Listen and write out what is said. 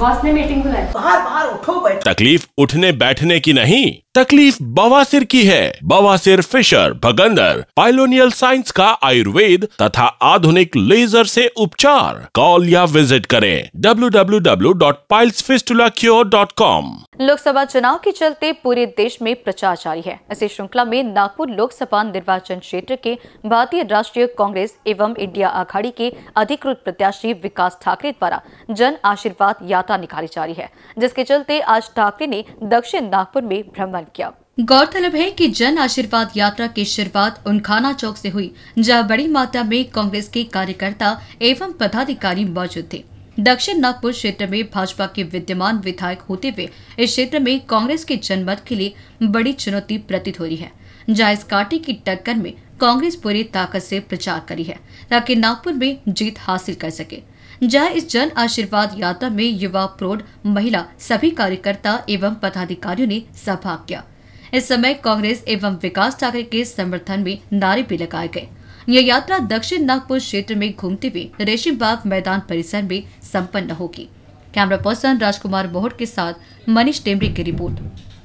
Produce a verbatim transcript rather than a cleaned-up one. Boss ने meeting बुलाई, बाहर बाहर उठो बैठ। तकलीफ उठने बैठने की नहीं, तकलीफ बवासीर की है। बवासीर, फिशर, भगंदर, पाइलोनियल साइंस का आयुर्वेद तथा आधुनिक लेजर से उपचार। कॉल या विजिट करें W W W dot piles fistula cure dot com. Lok Sabha चुनाव के चलते पूरे देश में प्रचार जारी है। इसी श्रृंखला में नागपुर लोकसभा निर्वाचन क्षेत्र के भारतीय राष्ट्रीय कांग्रेस एवं इंडिया आघाड़ी के अधिकृत प्रत्याशी विकास ठाकरे द्वारा जन आशीर्वाद यात्रा निकाली जा रही है, जिसके चलते आज ठाकरे ने दक्षिण नागपुर में भ्रमण किया। गौरतलब है कि जन आशीर्वाद यात्रा की शुरुआत उनखाना चौक से हुई, जहां बड़ी मात्रा में कांग्रेस के कार्यकर्ता एवं पदाधिकारी मौजूद थे। दक्षिण नागपुर क्षेत्र में भाजपा के विद्यमान विधायक होते हुए इस क्षेत्र में कांग्रेस के जनमत के लिए बड़ी चुनौती प्रतीत हो रही है, जहां इस कांटे की टक्कर में कांग्रेस पूरी ताकत से प्रचार करी है ताकि नागपुर में जीत हासिल कर सके। जहां इस जन आशीर्वाद यात्रा में युवा, प्रौढ़, महिला सभी कार्यकर्ता एवं पदाधिकारियों ने सहभाग किया। इस समय कांग्रेस एवं विकास ठाकरे के समर्थन में नारे भी लगाए गए। यह यात्रा दक्षिण नागपुर क्षेत्र में घूमते हुए रेशमबाग मैदान परिसर में संपन्न होगी। कैमरा पर्सन राजकुमार मोहट के साथ मनीष टेम्बरी की रिपोर्ट।